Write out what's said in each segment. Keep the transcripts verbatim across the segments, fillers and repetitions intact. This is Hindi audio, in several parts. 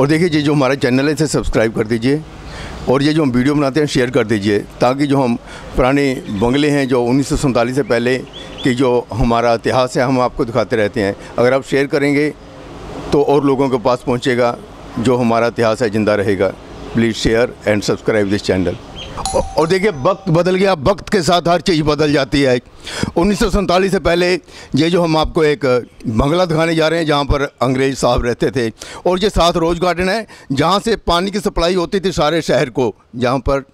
और देखिए ये जो हमारा चैनल है इसे सब्सक्राइब कर दीजिए और ये जो हम वीडियो बनाते हैं शेयर कर दीजिए, ताकि जो हम पुराने बंगले हैं जो उन्नीस सौ सैंतालीस से पहले की जो हमारा इतिहास है हम आपको दिखाते रहते हैं। अगर आप शेयर करेंगे तो और लोगों के पास पहुंचेगा, जो हमारा इतिहास है जिंदा रहेगा। Please share and subscribe this channel. और देखिए वक्त बदल गया, वक्त के साथ हर चीज़ बदल जाती है। उन्नीस सौ सैंतालीस से पहले ये जो हम आपको एक बंगला दिखाने जा रहे हैं जहाँ पर अंग्रेज़ साहब रहते थे, और ये साथ रोज़ गार्डन है जहाँ से पानी की सप्लाई होती थी सारे शहर को। जहाँ पर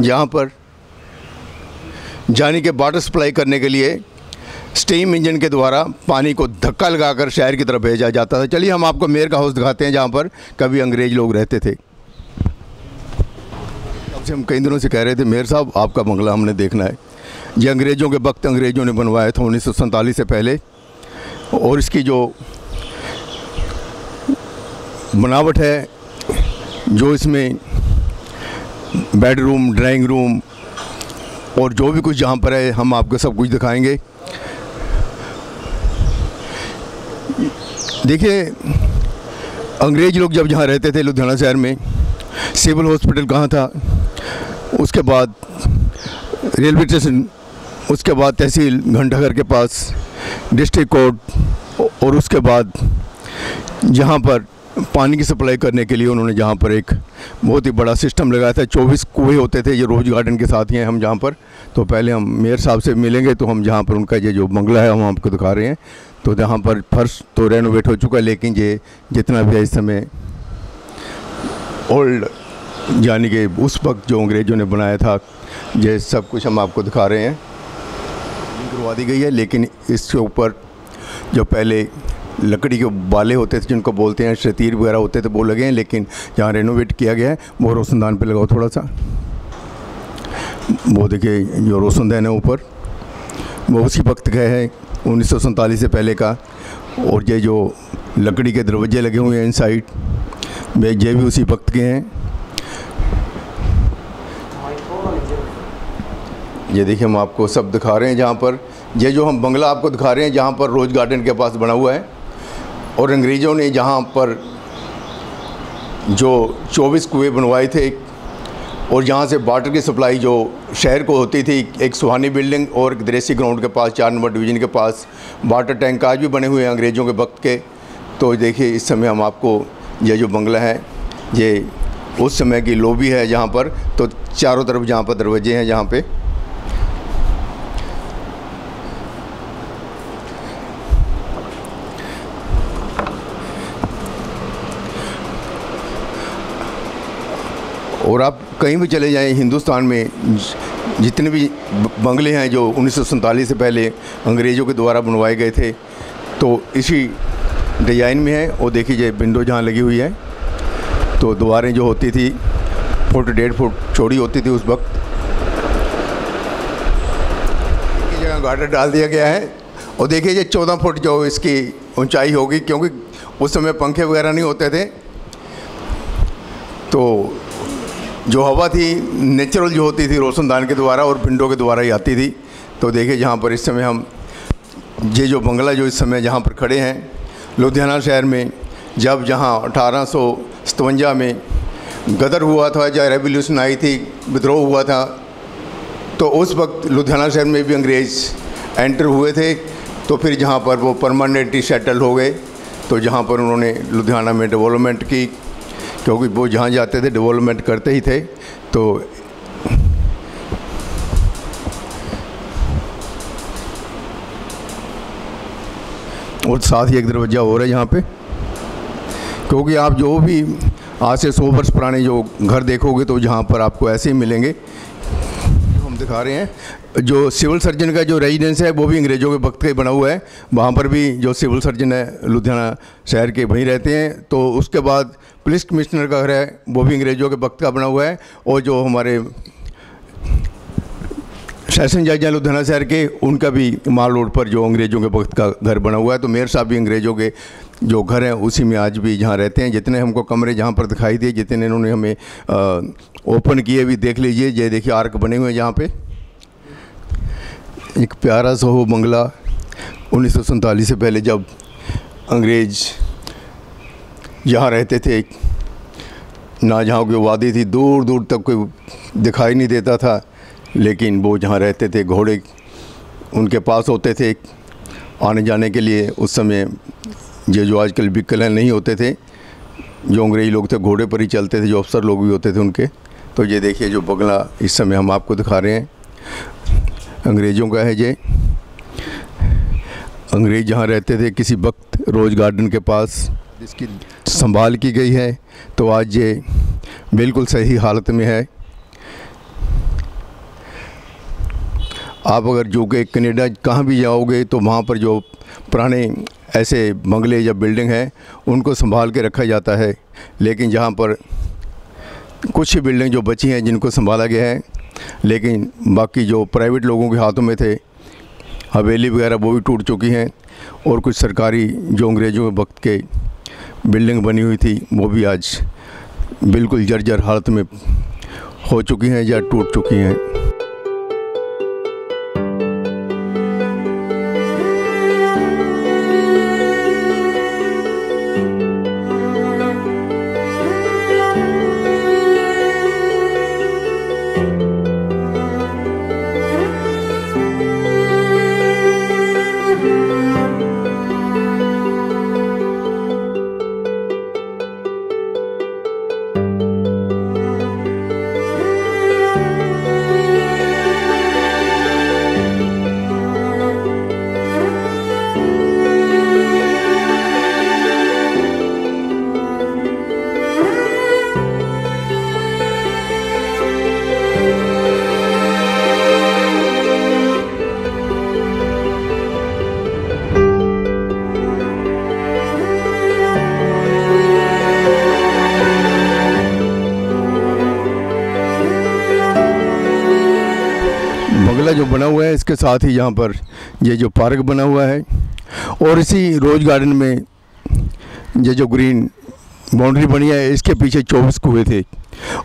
जहाँ पर जाने के वाटर सप्लाई करने के लिए स्टीम इंजन के द्वारा पानी को धक्का लगाकर शहर की तरफ भेजा जाता था। चलिए हम आपको मेयर का हाउस दिखाते हैं जहाँ पर कभी अंग्रेज़ लोग रहते थे। हम कई दिनों से कह रहे थे मेयर साहब आपका बंगला हमने देखना है। ये अंग्रेज़ों के वक्त अंग्रेज़ों ने बनवाया था उन्नीस सौ सैंतालीस से पहले, और इसकी जो बनावट है, जो इसमें बेडरूम, ड्राइंग रूम और जो भी कुछ जहाँ पर है हम आपको सब कुछ दिखाएंगे। देखिए अंग्रेज़ लोग जब यहाँ रहते थे लुधियाना शहर में, सिविल हॉस्पिटल कहाँ था, उसके बाद रेलवे स्टेशन, उसके बाद तहसील घंटाघर के पास, डिस्ट्रिक्ट कोर्ट, और उसके बाद जहाँ पर पानी की सप्लाई करने के लिए उन्होंने जहाँ पर एक बहुत ही बड़ा सिस्टम लगाया था। चौबीस कुएँ होते थे। ये रोज गार्डन के साथ ही हैं हम जहाँ पर। तो पहले हम मेयर साहब से मिलेंगे, तो हम जहाँ पर उनका ये जो बंगला है हम आपको दिखा रहे हैं। तो जहाँ पर फर्श तो रेनोवेट हो चुका है, लेकिन ये जितना भी है इस समय ओल्ड, यानी कि उस वक्त जो अंग्रेज़ों ने बनाया था, ये सब कुछ हम आपको दिखा रहे हैं। करवा दी गई है, लेकिन इसके ऊपर जो पहले लकड़ी के बाले होते थे जिनको बोलते हैं शतीर वगैरह होते थे, वो लगे हैं। लेकिन जहाँ रेनोवेट किया गया है वो रोशनदान पे लगाओ थोड़ा सा, वो देखिए जो रोशनदान है ऊपर, वो उसी वक्त गए हैं उन्नीस सौ सैंतालीस से पहले का। और ये जो लकड़ी के दरवाजे लगे हुए हैं इन साइड, वे ये भी उसी वक्त के हैं। ये देखिए हम आपको सब दिखा रहे हैं जहाँ पर ये जो हम बंगला आपको दिखा रहे हैं जहाँ पर रोज गार्डन के पास बना हुआ है, और अंग्रेज़ों ने जहाँ पर जो चौबीस कुएं बनवाए थे, और जहाँ से वाटर की सप्लाई जो शहर को होती थी, एक सुहानी बिल्डिंग और एक दरेसी ग्राउंड के पास चार नंबर डिवीज़न के पास वाटर टैंक आज भी बने हुए हैं अंग्रेज़ों के वक्त के। तो देखिए इस समय हम आपको ये जो बंगला है, ये उस समय की लॉबी है जहाँ पर, तो चारों तरफ जहाँ पर दरवाजे हैं जहाँ पे। और आप कहीं भी चले जाएं हिंदुस्तान में, जितने भी बंगले हैं जो उन्नीस सौ सैंतालीस से पहले अंग्रेज़ों के द्वारा बनवाए गए थे, तो इसी डिज़ाइन में है। और देखिए ये विंडो जहाँ लगी हुई है, तो दीवारें जो होती थी फुट डेढ़ फुट चौड़ी होती थी उस वक्त। ये जगह गार्डर डाल दिया गया है, और देखिए ये चौदह फुट जो इसकी ऊंचाई होगी, क्योंकि उस समय पंखे वगैरह नहीं होते थे, तो जो हवा थी नेचुरल जो होती थी रोशनदान के द्वारा और विंडो के द्वारा ही आती थी। तो देखिए जहाँ पर इस समय हम ये जो बंगला जो इस समय जहाँ पर खड़े हैं लुधियाना शहर में, जब जहाँ अठारह सौ सतवंजा में गदर हुआ था, जहाँ रेवोल्यूशन आई थी, विद्रोह हुआ था, तो उस वक्त लुधियाना शहर में भी अंग्रेज़ एंटर हुए थे। तो फिर जहाँ पर वो परमानेंटली सेटल हो गए, तो जहाँ पर उन्होंने लुधियाना में डेवलपमेंट की, क्योंकि वो जहाँ जाते थे डेवलपमेंट करते ही थे। तो और साथ ही एक दरवाज़ा हो रहा है यहाँ पे, क्योंकि आप जो भी आज से सौ वर्ष पुराने जो घर देखोगे तो जहाँ पर आपको ऐसे ही मिलेंगे। हम दिखा रहे हैं जो सिविल सर्जन का जो रेजिडेंस है वो भी अंग्रेज़ों के वक्त का बना हुआ है। वहाँ पर भी जो सिविल सर्जन है लुधियाना शहर के वहीं रहते हैं। तो उसके बाद पुलिस कमिश्नर का घर है वो भी अंग्रेज़ों के वक्त का बना हुआ है। और जो हमारे सेशन जज हैं लुधियाना शहर के, उनका भी माल रोड पर जो अंग्रेज़ों के वक्त का घर बना हुआ है। तो मेयर साहब भी अंग्रेज़ों के जो घर हैं उसी में आज भी जहाँ रहते हैं। जितने हमको कमरे जहाँ पर दिखाई दिए, जितने इन्होंने हमें ओपन किए भी देख लीजिए। ये देखिए आर्क बने हुए हैं जहाँ पे, एक प्यारा सा हो बंगला। उन्नीस सौ सैंतालीस से पहले जब अंग्रेज़ यहाँ रहते थे ना, जहाँ की वादी थी, दूर दूर तक कोई दिखाई नहीं देता था, लेकिन वो जहाँ रहते थे घोड़े उनके पास होते थे आने जाने के लिए। उस समय ये जो आजकल व्हीकल नहीं होते थे, जो अंग्रेज़ी लोग थे घोड़े पर ही चलते थे, जो अफसर लोग भी होते थे उनके। तो ये देखिए जो बंगला इस समय हम आपको दिखा रहे हैं अंग्रेज़ों का है। ये अंग्रेज़ जहाँ रहते थे किसी वक्त रोज़ गार्डन के पास, इसकी संभाल की गई है। तो आज ये बिल्कुल सही हालत में है। आप अगर जो कि कनाडा कहाँ भी जाओगे तो वहाँ पर जो पुराने ऐसे बंगले या बिल्डिंग हैं उनको संभाल के रखा जाता है, लेकिन जहाँ पर कुछ ही बिल्डिंग जो बची हैं जिनको संभाला गया है, लेकिन बाकी जो प्राइवेट लोगों के हाथों में थे हवेली वगैरह वो भी टूट चुकी हैं। और कुछ सरकारी जो अंग्रेज़ों के वक्त के बिल्डिंग बनी हुई थी वो भी आज बिल्कुल जर्जर हालत में हो चुकी हैं या टूट चुकी हैं। जो बना हुआ है इसके साथ ही यहाँ पर ये जो पार्क बना हुआ है, और इसी रोज गार्डन में ये जो ग्रीन बाउंड्री बनी है इसके पीछे चौबीस कुएँ थे।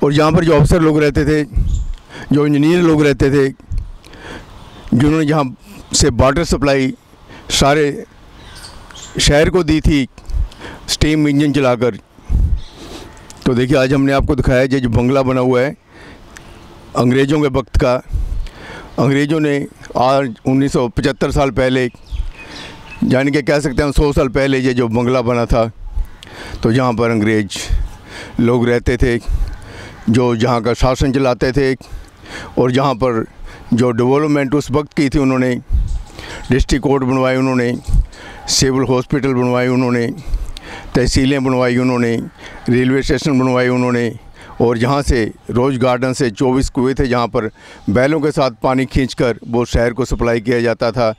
और यहाँ पर जो अफसर लोग रहते थे, जो इंजीनियर लोग रहते थे, जिन्होंने यहाँ से वाटर सप्लाई सारे शहर को दी थी स्टीम इंजन चलाकर। तो देखिए आज हमने आपको दिखाया ये जो बंगला बना हुआ है अंग्रेज़ों के वक्त का। अंग्रेज़ों ने आज उन्नीस सौ पचहत्तर साल पहले, यानी कि कह सकते हैं सौ साल पहले, ये जो बंगला बना था। तो यहाँ पर अंग्रेज़ लोग रहते थे जो यहाँ का शासन चलाते थे, और यहाँ पर जो डेवलपमेंट उस वक्त की थी उन्होंने डिस्ट्रिक्ट कोर्ट बनवाए, उन्होंने सिविल हॉस्पिटल बनवाए, उन्होंने तहसीलें बनवाई, उन्होंने रेलवे स्टेशन बनवाए उन्होंने। और जहाँ से रोज़ गार्डन से चौबीस कुएँ थे जहाँ पर बैलों के साथ पानी खींचकर वो शहर को सप्लाई किया जाता था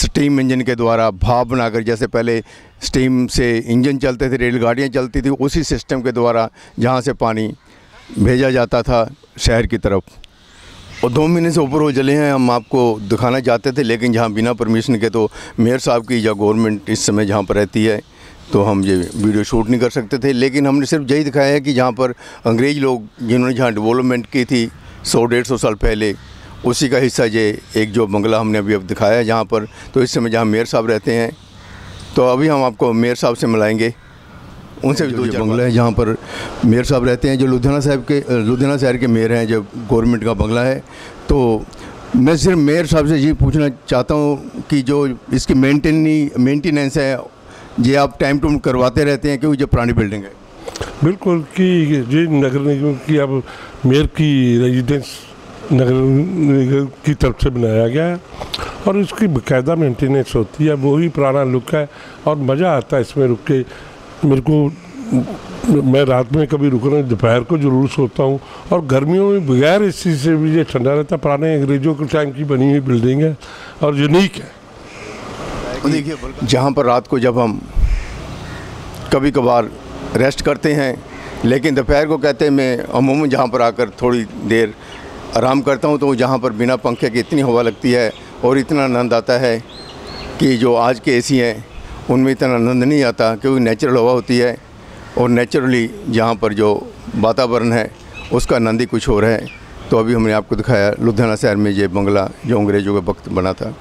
स्टीम इंजन के द्वारा, भाप बनाकर। जैसे पहले स्टीम से इंजन चलते थे, रेलगाड़ियाँ चलती थी, उसी सिस्टम के द्वारा जहाँ से पानी भेजा जाता था शहर की तरफ। और दो महीने से ऊपर हो जले हैं हम आपको दिखाना चाहते थे, लेकिन जहाँ बिना परमिशन के तो मेयर साहब की या गवर्नमेंट इस समय जहाँ पर रहती है तो हम ये वीडियो शूट नहीं कर सकते थे। लेकिन हमने सिर्फ यही दिखाया है कि जहाँ पर अंग्रेज़ लोग जिन्होंने जहाँ डेवलपमेंट की थी सौ डेढ़ सौ साल पहले, उसी का हिस्सा ये एक जो बंगला हमने अभी अब दिखाया है जहाँ पर, तो इस समय जहाँ मेयर साहब रहते हैं, तो अभी हम आपको मेयर साहब से मिलाएंगे। उनसे भी दो बंगला है जहाँ पर मेयर साहब रहते हैं, जो लुधियाना साहब के लुधियाना शहर के मेयर हैं, जो गवर्नमेंट का बंगला है। तो मैं सिर्फ मेयर साहब से ये पूछना चाहता हूँ कि जो इसकी मेंटेनी मेंटेनेंस है, ये आप टाइम टू करवाते रहते हैं क्योंकि जो पुरानी बिल्डिंग है? बिल्कुल कि ये नगर निगम की, अब मेयर की रेजिडेंस नगर निगम की तरफ से बनाया गया है और इसकी बाकायदा मेंटेनेंस होती है। वही पुराना लुक है और मज़ा आता है इसमें रुक के। मेरे को, मैं रात में कभी रुकना, दोपहर को जरूर सोता हूँ और गर्मियों में बगैर एसी से भी ये ठंडा रहता है। पुराने अंग्रेज़ों के टाइम की बनी हुई बिल्डिंग है और यूनिक है। देखिए, जहाँ पर रात को जब हम कभी कभार रेस्ट करते हैं, लेकिन दोपहर को कहते हैं, मैं अमूमन जहाँ पर आकर थोड़ी देर आराम करता हूँ, तो जहाँ पर बिना पंखे की इतनी हवा लगती है और इतना आनंद आता है कि जो आज के एसी हैं उनमें इतना आनंद नहीं आता, क्योंकि नेचुरल हवा होती है और नेचुरली जहाँ पर जो वातावरण है उसका आनंद ही कुछ हो रहा है। तो अभी हमने आपको दिखाया लुधियाना शहर में ये बंगला जो अंग्रेज़ों के वक्त बना था।